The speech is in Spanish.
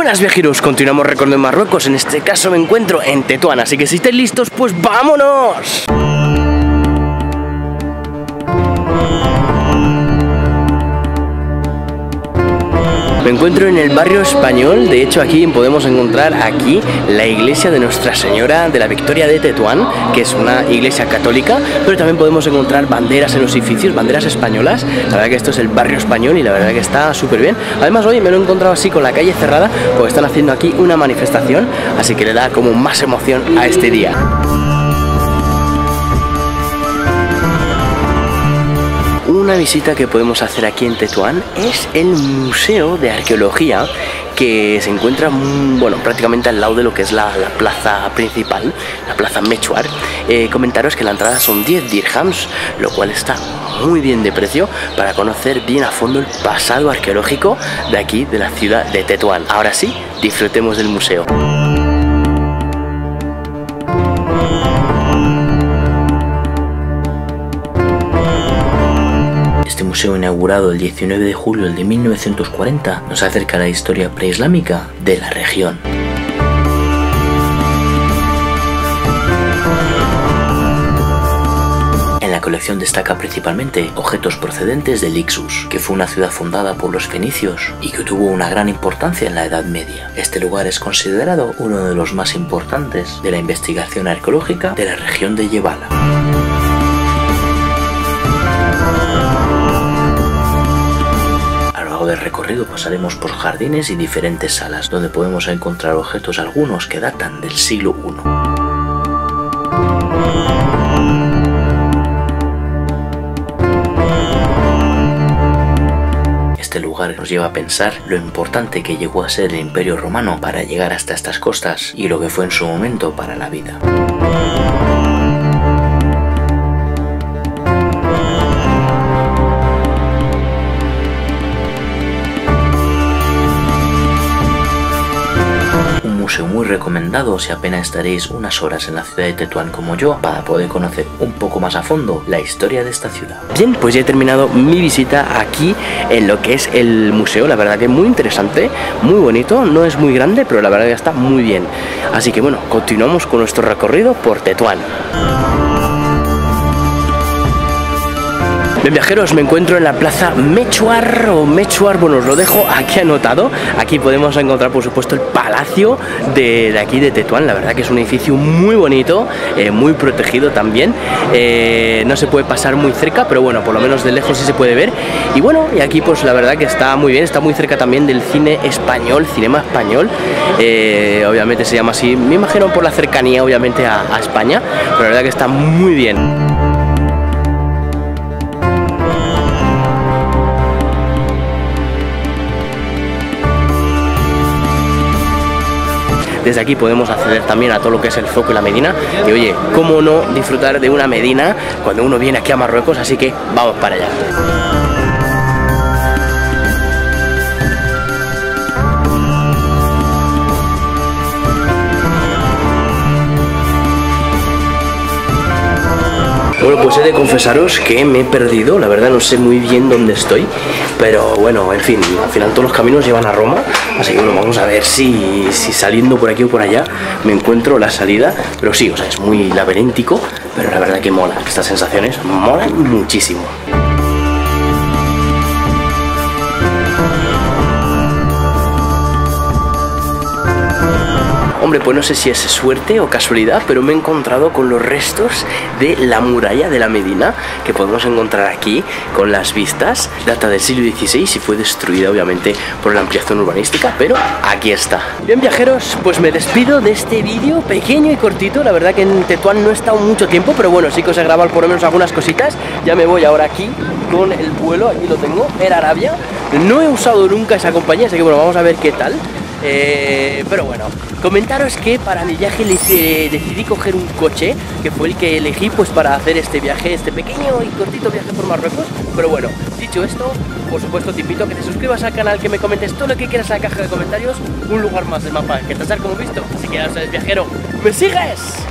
Buenas viajeros, continuamos recorriendo Marruecos. En este caso me encuentro en Tetuán, así que si estáis listos, pues ¡vámonos! Me encuentro en el barrio español. De hecho, aquí podemos encontrar la iglesia de Nuestra Señora de la Victoria de Tetuán, que es una iglesia católica, pero también podemos encontrar banderas en los edificios, banderas españolas. La verdad que esto es el barrio español y la verdad que está súper bien. Además, hoy me lo he encontrado así con la calle cerrada, porque están haciendo aquí una manifestación, así que le da como más emoción a este día. Una visita que podemos hacer aquí en Tetuán es el Museo de Arqueología, que se encuentra, bueno, prácticamente al lado de lo que es la plaza principal, la plaza Mechuar. Comentaros que la entrada son 10 dirhams, lo cual está muy bien de precio para conocer bien a fondo el pasado arqueológico de aquí, de la ciudad de Tetuán. Ahora sí, disfrutemos del museo. Este museo, inaugurado el 19 de julio de 1940, nos acerca a la historia preislámica de la región. En la colección destaca principalmente objetos procedentes de Lixus, que fue una ciudad fundada por los fenicios y que tuvo una gran importancia en la Edad Media. Este lugar es considerado uno de los más importantes de la investigación arqueológica de la región de Yebala. De recorrido pasaremos por jardines y diferentes salas donde podemos encontrar objetos, algunos que datan del siglo I. Este lugar nos lleva a pensar lo importante que llegó a ser el Imperio Romano para llegar hasta estas costas y lo que fue en su momento para la vida. Muy recomendado si apenas estaréis unas horas en la ciudad de Tetuán como yo, para poder conocer un poco más a fondo la historia de esta ciudad. Bien, pues ya he terminado mi visita aquí en lo que es el museo. La verdad que es muy interesante, muy bonito, no es muy grande, pero la verdad que está muy bien. Así que bueno, continuamos con nuestro recorrido por Tetuán. Bien, viajeros, me encuentro en la plaza Mechuar o Mechuar, bueno, os lo dejo aquí anotado. Aquí podemos encontrar, por supuesto, el palacio de aquí de Tetuán. La verdad que es un edificio muy bonito, muy protegido también. No se puede pasar muy cerca, pero bueno, por lo menos de lejos sí se puede ver. Y bueno, y aquí pues la verdad que está muy bien, está muy cerca también del cine español, cinema español. Obviamente se llama así, me imagino por la cercanía, obviamente, a España, pero la verdad que está muy bien. Desde aquí podemos acceder también a todo lo que es el zoco y la medina. Y oye, ¿cómo no disfrutar de una medina cuando uno viene aquí a Marruecos? Así que vamos para allá. Bueno, pues he de confesaros que me he perdido, la verdad no sé muy bien dónde estoy, pero bueno, en fin, al final todos los caminos llevan a Roma, así que bueno, vamos a ver si saliendo por aquí o por allá me encuentro la salida, pero sí, o sea, es muy laberíntico, pero la verdad que mola, estas sensaciones molan muchísimo. Hombre, pues no sé si es suerte o casualidad, pero me he encontrado con los restos de la muralla de la Medina, que podemos encontrar aquí con las vistas. Data del siglo XVI y fue destruida obviamente por la ampliación urbanística, pero aquí está. Bien, viajeros, pues me despido de este vídeo pequeño y cortito. La verdad que en Tetuán no he estado mucho tiempo, pero bueno, sí que os he grabado por lo menos algunas cositas. Ya me voy ahora aquí con el vuelo, aquí lo tengo, Air Arabia. No he usado nunca esa compañía, así que bueno, vamos a ver qué tal. Pero bueno, comentaros que para mi viaje decidí coger un coche, que fue el que elegí pues para hacer este viaje, este pequeño y cortito viaje por Marruecos. Pero bueno, dicho esto, por supuesto te invito a que te suscribas al canal, que me comentes todo lo que quieras en la caja de comentarios. Un lugar más del mapa que tratar, como visto. Así que ya sabes, viajero, ¿me sigues?